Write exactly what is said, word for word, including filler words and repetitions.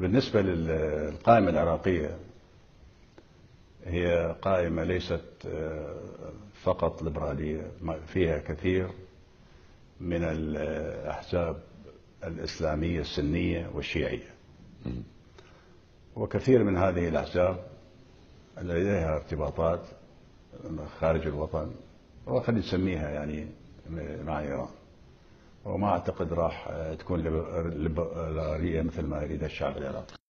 بالنسبة للقائمة العراقية، هي قائمة ليست فقط ليبرالية، فيها كثير من الأحزاب الإسلامية السنية والشيعية، وكثير من هذه الأحزاب لديها ارتباطات خارج الوطن، وخلي نسميها يعني مع إيران، وما أعتقد راح تكون ليبرالية مثل ما يريد الشعب العراقي.